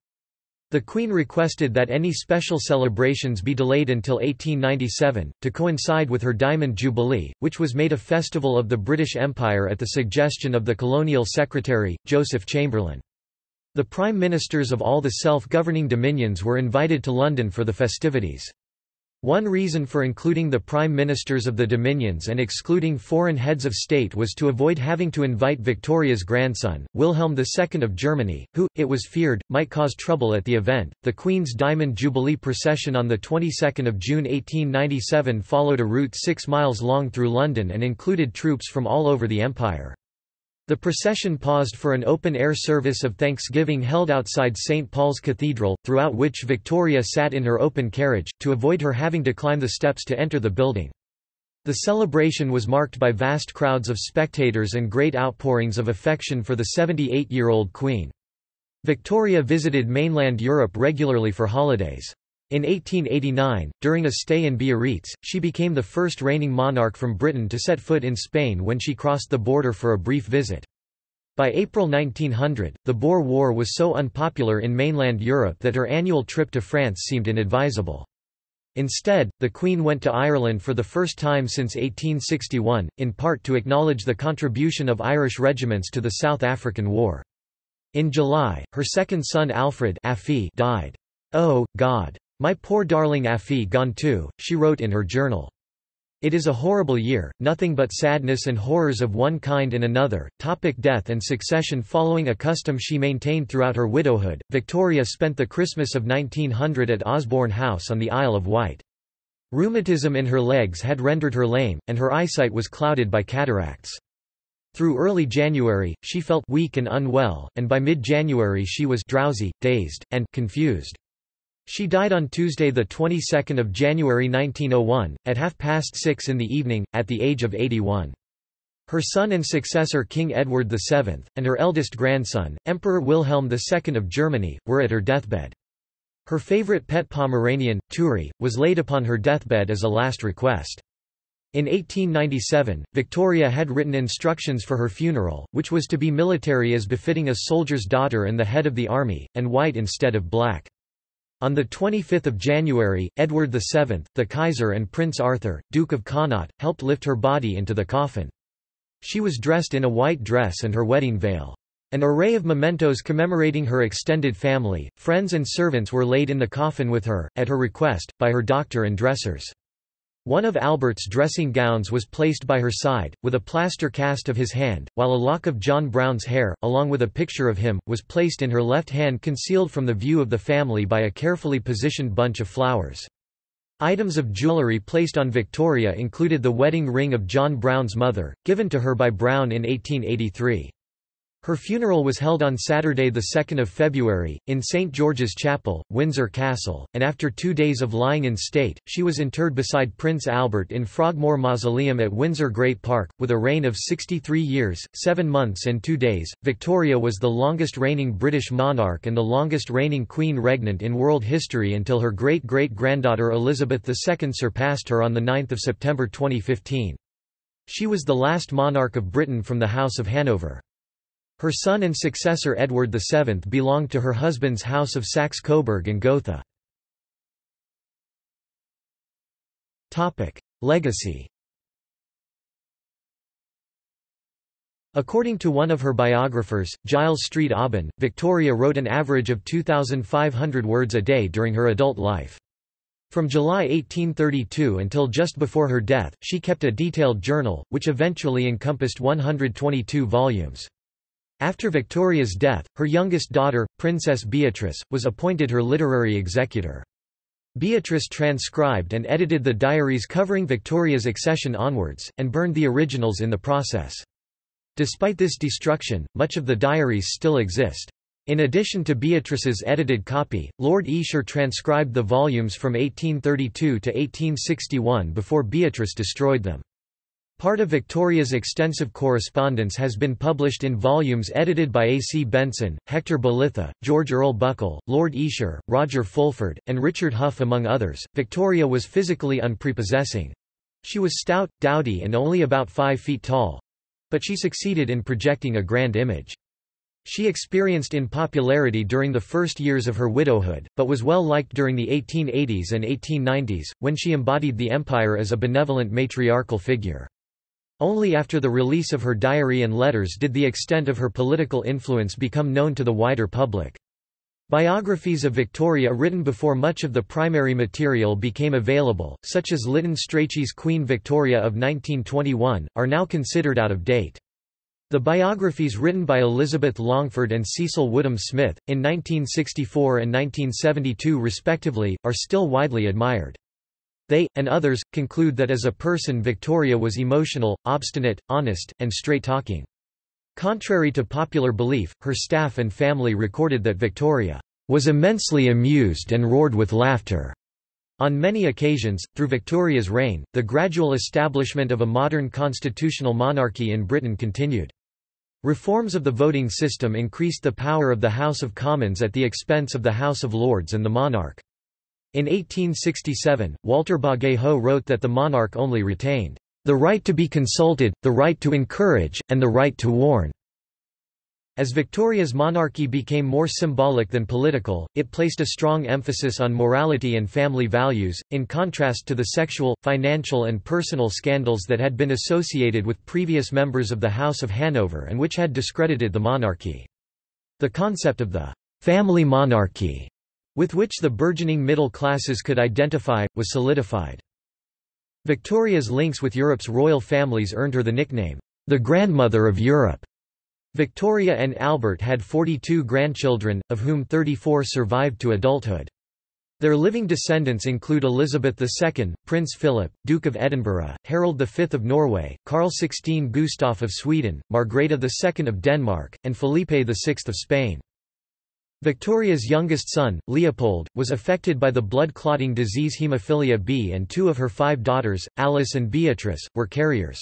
The Queen requested that any special celebrations be delayed until 1897, to coincide with her Diamond Jubilee, which was made a festival of the British Empire at the suggestion of the Colonial Secretary, Joseph Chamberlain. The Prime Ministers of all the self-governing dominions were invited to London for the festivities. One reason for including the prime ministers of the dominions and excluding foreign heads of state was to avoid having to invite Victoria's grandson, Wilhelm II of Germany, who, it was feared, might cause trouble at the event. The Queen's Diamond Jubilee procession on the 22nd of June 1897 followed a route 6 miles long through London and included troops from all over the empire. The procession paused for an open-air service of Thanksgiving held outside St Paul's Cathedral, throughout which Victoria sat in her open carriage, to avoid her having to climb the steps to enter the building. The celebration was marked by vast crowds of spectators and great outpourings of affection for the 78-year-old Queen. Victoria visited mainland Europe regularly for holidays. In 1889, during a stay in Biarritz, she became the first reigning monarch from Britain to set foot in Spain when she crossed the border for a brief visit. By April 1900, the Boer War was so unpopular in mainland Europe that her annual trip to France seemed inadvisable. Instead, the Queen went to Ireland for the first time since 1861, in part to acknowledge the contribution of Irish regiments to the South African War. In July, her second son Alfred Affy died. "Oh, God. My poor darling Affy gone too," she wrote in her journal. "It is a horrible year, nothing but sadness and horrors of one kind and another." Death and succession. Following a custom she maintained throughout her widowhood, Victoria spent the Christmas of 1900 at Osborne House on the Isle of Wight. Rheumatism in her legs had rendered her lame, and her eyesight was clouded by cataracts. Through early January, she felt weak and unwell, and by mid-January she was drowsy, dazed, and confused. She died on Tuesday, the 22nd of January 1901, at 6:30 in the evening, at the age of 81. Her son and successor King Edward VII, and her eldest grandson, Emperor Wilhelm II of Germany, were at her deathbed. Her favourite pet Pomeranian, Turi, was laid upon her deathbed as a last request. In 1897, Victoria had written instructions for her funeral, which was to be military as befitting a soldier's daughter and the head of the army, and white instead of black. On 25 January, Edward VII, the Kaiser and Prince Arthur, Duke of Connaught, helped lift her body into the coffin. She was dressed in a white dress and her wedding veil. An array of mementos commemorating her extended family, friends and servants were laid in the coffin with her, at her request, by her doctor and dressers. One of Albert's dressing gowns was placed by her side, with a plaster cast of his hand, while a lock of John Brown's hair, along with a picture of him, was placed in her left hand, concealed from the view of the family by a carefully positioned bunch of flowers. Items of jewellery placed on Victoria included the wedding ring of John Brown's mother, given to her by Brown in 1883. Her funeral was held on Saturday, 2 February, in St George's Chapel, Windsor Castle, and after 2 days of lying in state, she was interred beside Prince Albert in Frogmore Mausoleum at Windsor Great Park. With a reign of 63 years, 7 months and 2 days, Victoria was the longest reigning British monarch and the longest reigning queen regnant in world history until her great-great-granddaughter Elizabeth II surpassed her on 9 September 2015. She was the last monarch of Britain from the House of Hanover. Her son and successor Edward VII belonged to her husband's House of Saxe-Coburg and Gotha. Legacy. According to one of her biographers, Giles Street Aubin, Victoria wrote an average of 2,500 words a day during her adult life. From July 1832 until just before her death, she kept a detailed journal, which eventually encompassed 122 volumes. After Victoria's death, her youngest daughter, Princess Beatrice, was appointed her literary executor. Beatrice transcribed and edited the diaries covering Victoria's accession onwards, and burned the originals in the process. Despite this destruction, much of the diaries still exist. In addition to Beatrice's edited copy, Lord Esher transcribed the volumes from 1832 to 1861 before Beatrice destroyed them. Part of Victoria's extensive correspondence has been published in volumes edited by A. C. Benson, Hector Bolitha, George Earl Buckle, Lord Esher, Roger Fulford, and Richard Hough, among others. Victoria was physically unprepossessing. She was stout, dowdy, and only about 5 feet tall. But she succeeded in projecting a grand image. She experienced unpopularity during the first years of her widowhood, but was well liked during the 1880s and 1890s, when she embodied the empire as a benevolent matriarchal figure. Only after the release of her diary and letters did the extent of her political influence become known to the wider public. Biographies of Victoria written before much of the primary material became available, such as Lytton Strachey's Queen Victoria of 1921, are now considered out of date. The biographies written by Elizabeth Longford and Cecil Woodham Smith, in 1964 and 1972 respectively, are still widely admired. They, and others, conclude that as a person Victoria was emotional, obstinate, honest, and straight-talking. Contrary to popular belief, her staff and family recorded that Victoria was immensely amused and roared with laughter. On many occasions, through Victoria's reign, the gradual establishment of a modern constitutional monarchy in Britain continued. Reforms of the voting system increased the power of the House of Commons at the expense of the House of Lords and the monarch. In 1867, Walter Bungay Ho wrote that the monarch only retained the right to be consulted, the right to encourage, and the right to warn. As Victoria's monarchy became more symbolic than political, it placed a strong emphasis on morality and family values, in contrast to the sexual, financial and personal scandals that had been associated with previous members of the House of Hanover and which had discredited the monarchy. The concept of the family monarchy, with which the burgeoning middle classes could identify, was solidified. Victoria's links with Europe's royal families earned her the nickname, the grandmother of Europe. Victoria and Albert had 42 grandchildren, of whom 34 survived to adulthood. Their living descendants include Elizabeth II, Prince Philip, Duke of Edinburgh, Harold V of Norway, Karl XVI Gustav of Sweden, Margrethe II of Denmark, and Felipe VI of Spain. Victoria's youngest son, Leopold, was affected by the blood-clotting disease haemophilia B, and two of her five daughters, Alice and Beatrice, were carriers.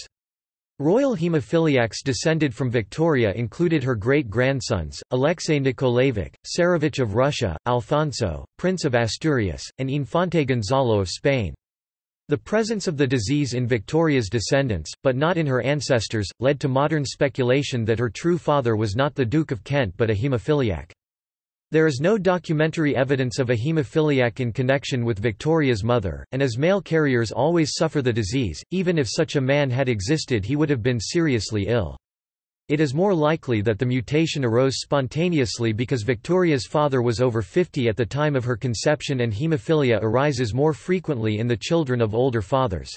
Royal haemophiliacs descended from Victoria included her great-grandsons, Alexei Nikolaevich, Tsarevich of Russia, Alfonso, Prince of Asturias, and Infante Gonzalo of Spain. The presence of the disease in Victoria's descendants, but not in her ancestors, led to modern speculation that her true father was not the Duke of Kent but a haemophiliac. There is no documentary evidence of a haemophiliac in connection with Victoria's mother, and as male carriers always suffer the disease, even if such a man had existed he would have been seriously ill. It is more likely that the mutation arose spontaneously because Victoria's father was over 50 at the time of her conception, and haemophilia arises more frequently in the children of older fathers.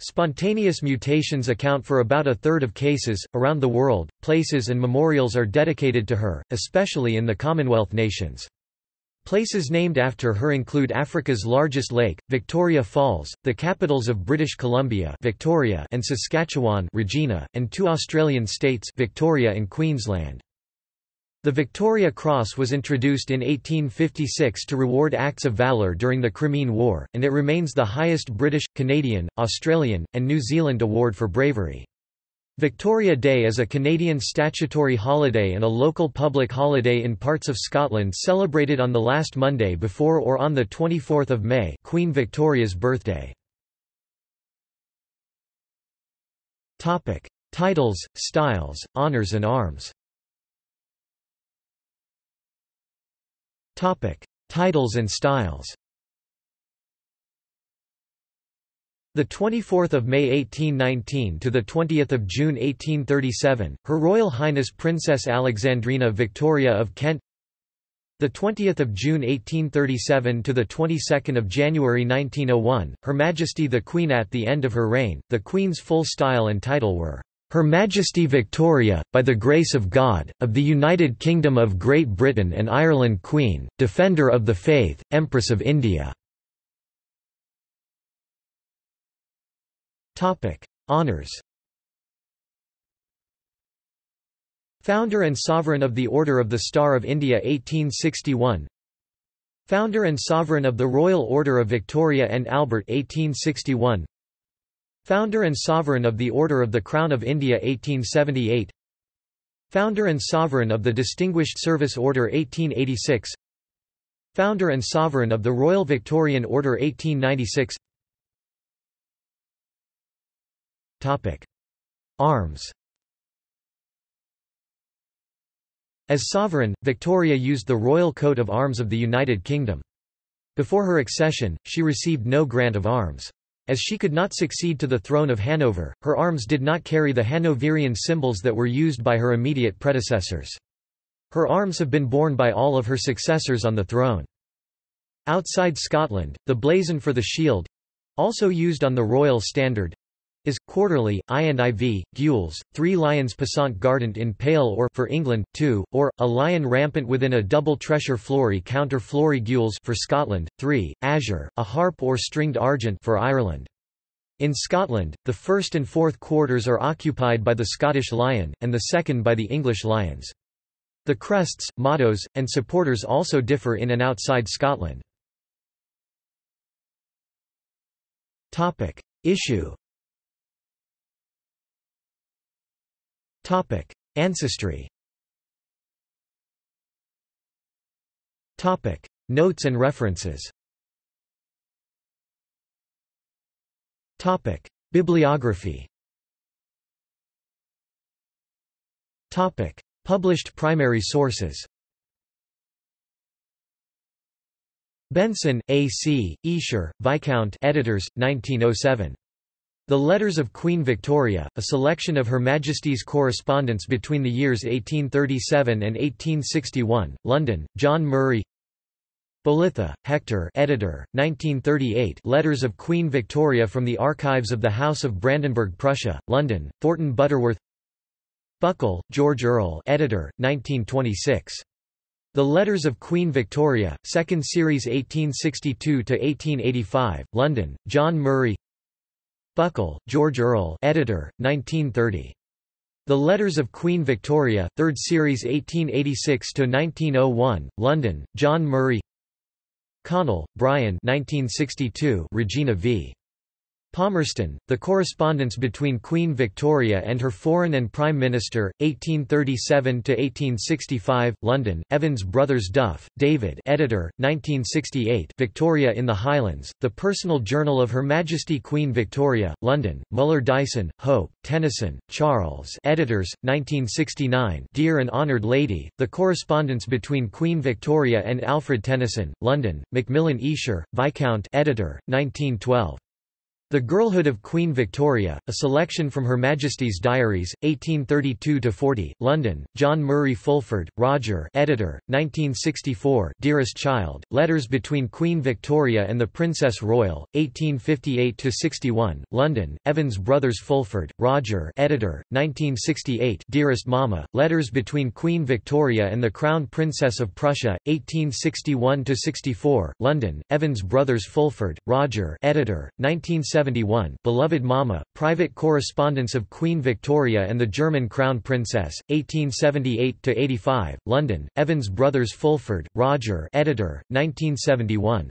Spontaneous mutations account for about a third of cases. Around the world, places and memorials are dedicated to her, especially in the Commonwealth nations. Places named after her include Africa's largest lake, Victoria Falls, the capitals of British Columbia, Victoria, and Saskatchewan, Regina, and two Australian states, Victoria and Queensland. The Victoria Cross was introduced in 1856 to reward acts of valour during the Crimean War, and it remains the highest British, Canadian, Australian, and New Zealand award for bravery. Victoria Day is a Canadian statutory holiday and a local public holiday in parts of Scotland, celebrated on the last Monday before or on 24 May, Queen Victoria's birthday. Titles, styles, honours and arms. Titles and styles. 24 May 1819 to 20 June 1837, Her Royal Highness Princess Alexandrina Victoria of Kent. 20 June 1837 to 22 January 1901, Her Majesty the Queen. At the end of her reign, the Queen's full style and title were, Her Majesty Victoria, by the grace of God, of the United Kingdom of Great Britain and Ireland, Queen, Defender of the Faith, Empress of India. Honours. Founder and Sovereign of the Order of the Star of India 1861. Founder and Sovereign of the Royal Order of Victoria and Albert 1861. Founder and Sovereign of the Order of the Crown of India 1878. Founder and Sovereign of the Distinguished Service Order 1886. Founder and Sovereign of the Royal Victorian Order 1896. Topic: Arms. As sovereign, Victoria used the Royal Coat of Arms of the United Kingdom. Before her accession, she received no grant of arms. As she could not succeed to the throne of Hanover, her arms did not carry the Hanoverian symbols that were used by her immediate predecessors. Her arms have been borne by all of her successors on the throne. Outside Scotland, the blazon for the shield—also used on the royal standard—is, quarterly, I and IV, gules, three lions passant gardant in pale, or, for England, two, or, a lion rampant within a double tresure flory counter flory gules for Scotland, three, azure, a harp or stringed argent for Ireland. In Scotland, the first and fourth quarters are occupied by the Scottish lion, and the second by the English lions. The crests, mottos, and supporters also differ in and outside Scotland. Issue. Topic: Ancestry. Topic: Notes and references. Topic: Bibliography. Topic: Published primary sources. Benson, A. C., Esher, Viscount, editors, 1907. The Letters of Queen Victoria, a selection of Her Majesty's correspondence between the years 1837 and 1861, London, John Murray. Bolitha, Hector, editor, 1938. Letters of Queen Victoria from the Archives of the House of Brandenburg, Prussia, London, Thornton Butterworth. Buckle, George Earl, editor, 1926. The Letters of Queen Victoria, 2nd Series 1862–1885, London, John Murray. Buckle, George Earl, editor, 1930. The Letters of Queen Victoria, 3rd Series 1886–1901, London, John Murray Connell, Brian 1962, Regina v. Palmerston, The Correspondence Between Queen Victoria and Her Foreign and Prime Minister, 1837–1865, London, Evans Brothers Duff, David editor, 1968, Victoria in the Highlands, The Personal Journal of Her Majesty Queen Victoria, London, Muller Dyson, Hope, Tennyson, Charles editors, 1969, Dear and Honoured Lady, The Correspondence Between Queen Victoria and Alfred Tennyson, London, Macmillan Esher, Viscount editor, 1912. The Girlhood of Queen Victoria, A Selection from Her Majesty's Diaries, 1832–40, London, John Murray Fulford, Roger editor, 1964, Dearest Child, Letters Between Queen Victoria and the Princess Royal, 1858–61, London, Evans Brothers Fulford, Roger editor, 1968, Dearest Mama, Letters Between Queen Victoria and the Crown Princess of Prussia, 1861–64, London, Evans Brothers Fulford, Roger editor, 1971, Beloved Mama, Private Correspondence of Queen Victoria and the German Crown Princess, 1878–85, London, Evans Brothers Fulford, Roger editor, 1971.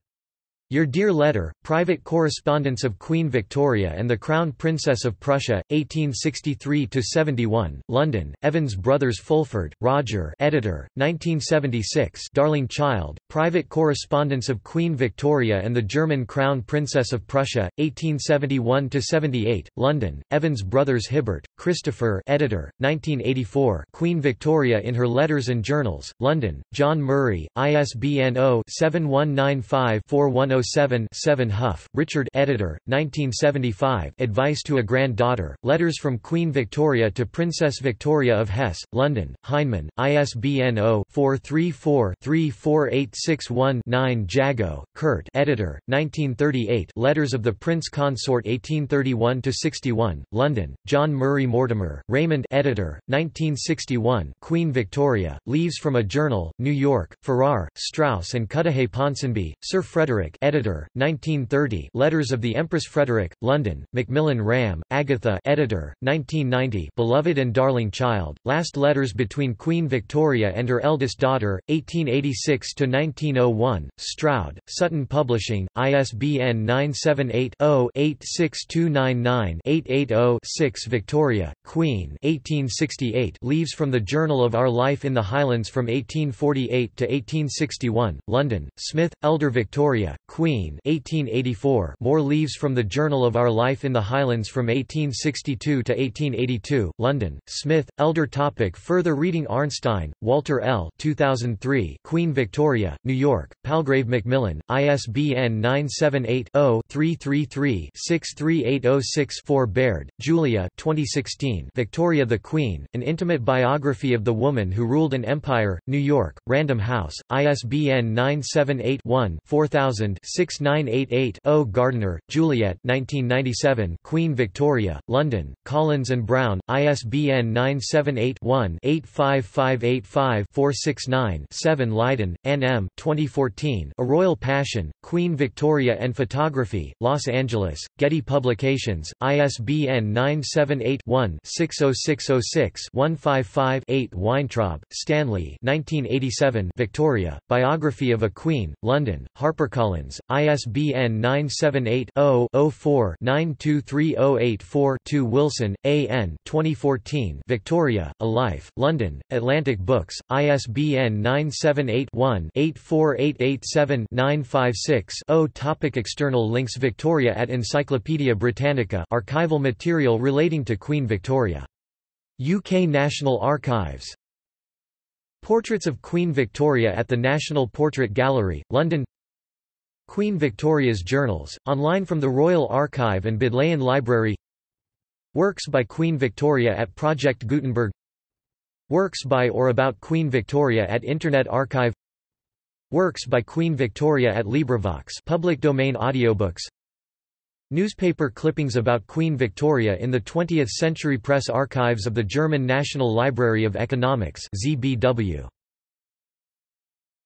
Your Dear Letter, Private Correspondence of Queen Victoria and the Crown Princess of Prussia, 1863–71, London, Evans Brothers Fulford, Roger editor, 1976, Darling Child, Private Correspondence of Queen Victoria and the German Crown Princess of Prussia, 1871–78, London, Evans Brothers Hibbert, Christopher editor, 1984, Queen Victoria in Her Letters and Journals, London, John Murray, ISBN 0-7195-4107-7. Huff, Richard editor, 1975, Advice to a Granddaughter, Letters from Queen Victoria to Princess Victoria of Hesse, London, Heinemann, ISBN 0-434-34861-9. Jago, Kurt editor, 1938, Letters of the Prince Consort 1831–61, London, John Murray Mortimer, Raymond editor, 1961, Queen Victoria, Leaves from a Journal, New York, Farrar, Strauss and Cudahy Ponsonby, Sir Frederick editor, 1930, Letters of the Empress Frederick, London, Macmillan Ram, Agatha editor, 1990, Beloved and Darling Child, Last Letters Between Queen Victoria and Her Eldest Daughter, 1886–1901, Stroud, Sutton Publishing, ISBN 978-0-86299-880-6. Victoria, Queen 1868, Leaves from the Journal of Our Life in the Highlands from 1848 to 1861, London, Smith, Elder Victoria, Queen 1884, More Leaves from the Journal of Our Life in the Highlands from 1862 to 1882, London, Smith, Elder. Topic further reading: Arnstein, Walter L. 2003, Queen Victoria, New York, Palgrave Macmillan, ISBN 978-0-333-63806-4. Baird, Julia 2016, Victoria the Queen, An Intimate Biography of the Woman Who Ruled an Empire, New York, Random House, ISBN 978-1-4000-6988-0. Gardiner, Juliet 1997, Queen Victoria, London, Collins and Brown, ISBN 978-1-85585-469-7. Leiden, Ann M. 2014, A Royal Passion, Queen Victoria and Photography, Los Angeles, Getty Publications, ISBN 978-1-60606-155-8. Weintraub, Stanley 1987, Victoria, Biography of a Queen, London, HarperCollins, ISBN 978-0-04-923084-2. Wilson, A. N. 2014, Victoria, A Life, London, Atlantic Books, ISBN 978-1-84887-956-0. Topic external links: Victoria at Encyclopædia Britannica, archival material relating to Queen Victoria. UK National Archives. Portraits of Queen Victoria at the National Portrait Gallery, London. Queen Victoria's Journals, online from the Royal Archive and Bodleian Library. Works by Queen Victoria at Project Gutenberg. Works by or about Queen Victoria at Internet Archive. Works by Queen Victoria at LibriVox, public domain audiobooks. Newspaper clippings about Queen Victoria in the 20th Century Press Archives of the German National Library of Economics (ZBW).